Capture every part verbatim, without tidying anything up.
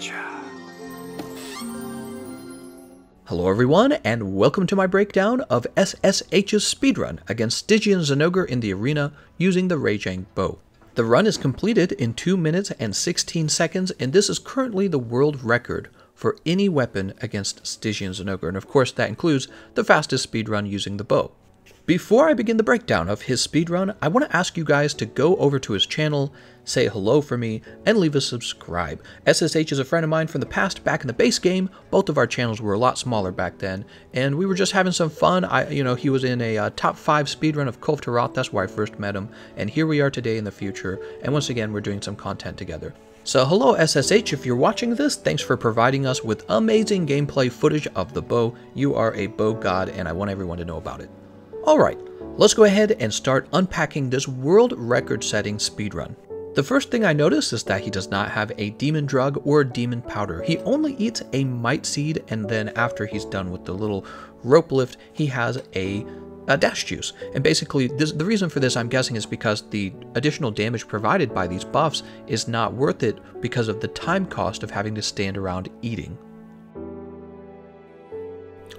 Gotcha. Hello everyone, and welcome to my breakdown of S S H's speedrun against Stygian Zinogre in the arena using the Rajang Bow. The run is completed in two minutes and sixteen seconds, and this is currently the world record for any weapon against Stygian Zinogre, and of course that includes the fastest speedrun using the bow. Before I begin the breakdown of his speedrun, I want to ask you guys to go over to his channel, say hello for me, and leave a subscribe. S S H is a friend of mine from the past back in the base game. Both of our channels were a lot smaller back then, and we were just having some fun. I, you know, he was in a uh, top five speedrun of Kov Terath. That's where I first met him, and here we are today in the future, and once again, we're doing some content together. So hello S S H, if you're watching this, thanks for providing us with amazing gameplay footage of the bow. You are a bow god, and I want everyone to know about it. Alright, let's go ahead and start unpacking this world record-setting speedrun. The first thing I noticed is that he does not have a demon drug or a demon powder. He only eats a mite seed, and then after he's done with the little rope lift, he has a, a dash juice. And basically, this, the reason for this, I'm guessing, is because the additional damage provided by these buffs is not worth it because of the time cost of having to stand around eating.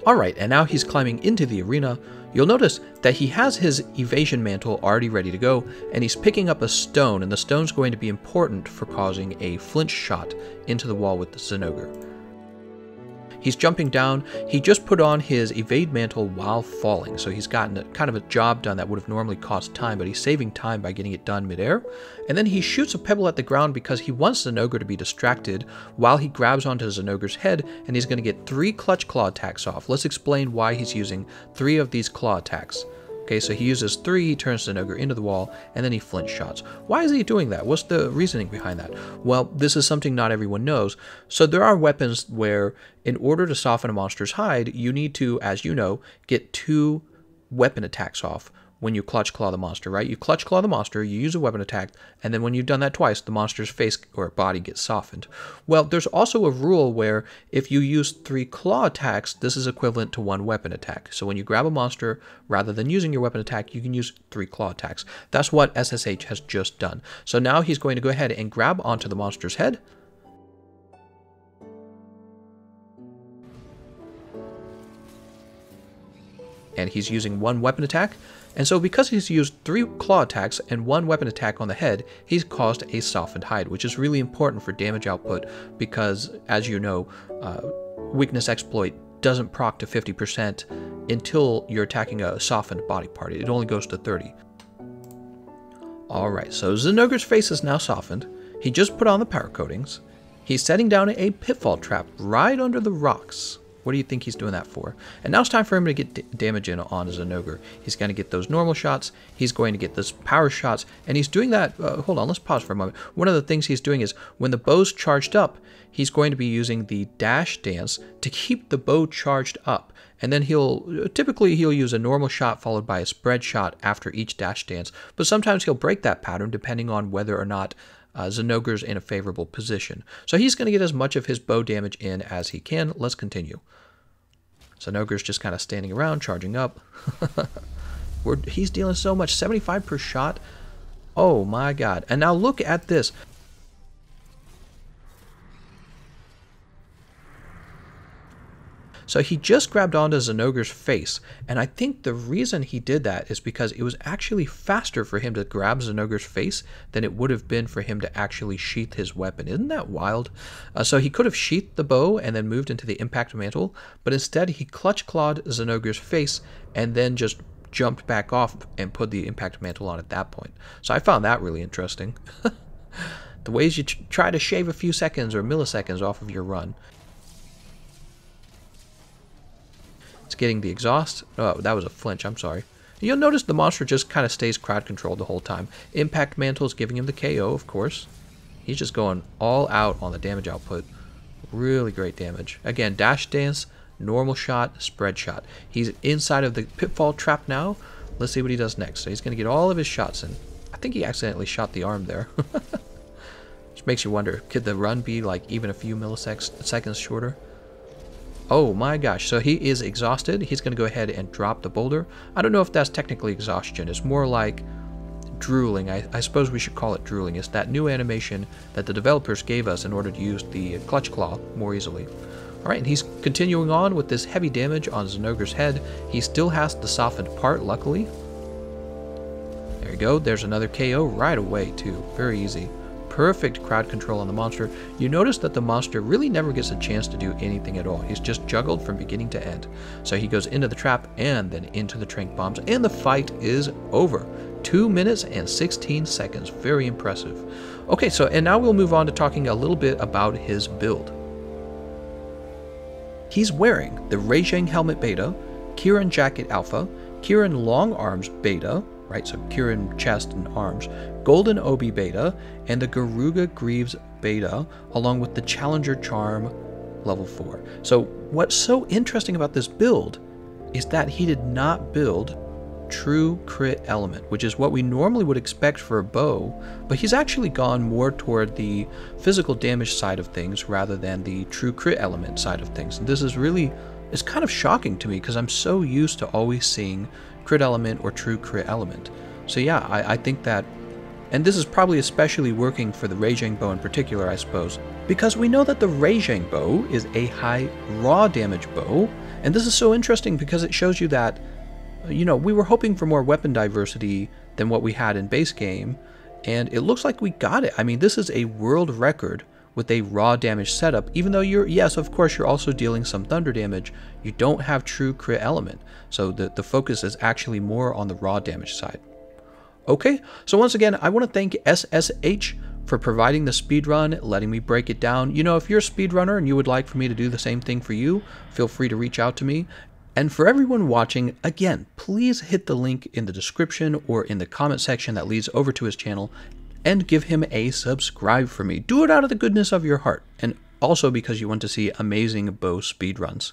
Alright, and now he's climbing into the arena. You'll notice that he has his evasion mantle already ready to go, and he's picking up a stone, and the stone's going to be important for causing a flinch shot into the wall with the Zinogre. He's jumping down. He just put on his evade mantle while falling, so he's gotten a, kind of a job done that would have normally cost time, but he's saving time by getting it done midair. And then he shoots a pebble at the ground because he wants Zinogre to be distracted while he grabs onto Zinogre's head, and he's going to get three clutch claw attacks off. Let's explain why he's using three of these claw attacks. Okay, so he uses three, he turns Zinogre into the wall, and then he flinch shots. Why is he doing that? What's the reasoning behind that? Well, this is something not everyone knows. So there are weapons where, in order to soften a monster's hide, you need to, as you know, get two weapon attacks off when you clutch claw the monster, right? You clutch claw the monster, you use a weapon attack, and then when you've done that twice, the monster's face or body gets softened. Well, there's also a rule where if you use three claw attacks, this is equivalent to one weapon attack. So when you grab a monster, rather than using your weapon attack, you can use three claw attacks. That's what S S H has just done. So now he's going to go ahead and grab onto the monster's head. And he's using one weapon attack. And so because he's used three claw attacks and one weapon attack on the head, he's caused a softened hide, which is really important for damage output because, as you know, uh, weakness exploit doesn't proc to fifty percent until you're attacking a softened body part. It only goes to thirty. Alright, so Zinogre's face is now softened. He just put on the power coatings. He's setting down a pitfall trap right under the rocks. What do you think he's doing that for? And now it's time for him to get damage in on Zinogre. He's going to get those normal shots. He's going to get those power shots. And he's doing that... Uh, hold on, let's pause for a moment. One of the things he's doing is when the bow's charged up, he's going to be using the dash dance to keep the bow charged up. And then he'll... Typically, he'll use a normal shot followed by a spread shot after each dash dance. But sometimes he'll break that pattern depending on whether or not... Uh, Zinogre's in a favorable position. So he's going to get as much of his bow damage in as he can. Let's continue. Zinogre's just kind of standing around, charging up. We're, he's dealing so much. seventy-five per shot. Oh my god. And now look at this. So he just grabbed onto Zinogre's face, and I think the reason he did that is because it was actually faster for him to grab Zinogre's face than it would have been for him to actually sheath his weapon. Isn't that wild? Uh, so he could have sheathed the bow and then moved into the impact mantle, but instead he clutch-clawed Zinogre's face and then just jumped back off and put the impact mantle on at that point. So I found that really interesting. The ways you try to shave a few seconds or milliseconds off of your run. Getting the exhaust. Oh, that was a flinch. I'm sorry. You'll notice the monster just kind of stays crowd controlled the whole time. Impact Mantle's giving him the K O, of course. He's just going all out on the damage output. Really great damage. Again, dash dance, normal shot, spread shot. He's inside of the pitfall trap now. Let's see what he does next. So he's going to get all of his shots in. I think he accidentally shot the arm there. Which makes you wonder, could the run be like even a few milliseconds shorter? Oh my gosh, so he is exhausted. He's going to go ahead and drop the boulder. I don't know if that's technically exhaustion. It's more like drooling, I, I suppose we should call it drooling, it's that new animation that the developers gave us in order to use the clutch claw more easily. Alright, and he's continuing on with this heavy damage on Zinogre's head. He still has the softened part, luckily. There you go, there's another K O right away too, very easy. Perfect crowd control on the monster. You notice that the monster really never gets a chance to do anything at all. He's just juggled from beginning to end. So he goes into the trap and then into the trank bombs, and the fight is over. two minutes and sixteen seconds. Very impressive. Okay, so and now we'll move on to talking a little bit about his build. He's wearing the Rajang Helmet Beta, Kirin Jacket Alpha, Kirin Long Arms Beta, right, so Kirin chest and arms, Golden Obi Beta, and the Garuga Greaves Beta, along with the Challenger Charm Level four. So what's so interesting about this build is that he did not build true crit element, which is what we normally would expect for a bow, but he's actually gone more toward the physical damage side of things rather than the true crit element side of things. And this is really, it's kind of shocking to me because I'm so used to always seeing crit element or true crit element. So yeah, I, I think that, and this is probably especially working for the Rajang Bow in particular, I suppose, because we know that the Rajang Bow is a high raw damage bow, and this is so interesting because it shows you that, you know, we were hoping for more weapon diversity than what we had in base game, and it looks like we got it. I mean, this is a world record with a raw damage setup, even though you're, yes, of course, you're also dealing some thunder damage, you don't have true crit element. So the, the focus is actually more on the raw damage side. Okay, so once again, I want to thank S S H for providing the speedrun, letting me break it down. You know, if you're a speedrunner and you would like for me to do the same thing for you, feel free to reach out to me. And for everyone watching, again, please hit the link in the description or in the comment section that leads over to his channel, and give him a subscribe for me. Do it out of the goodness of your heart, and also because you want to see amazing bow speedruns.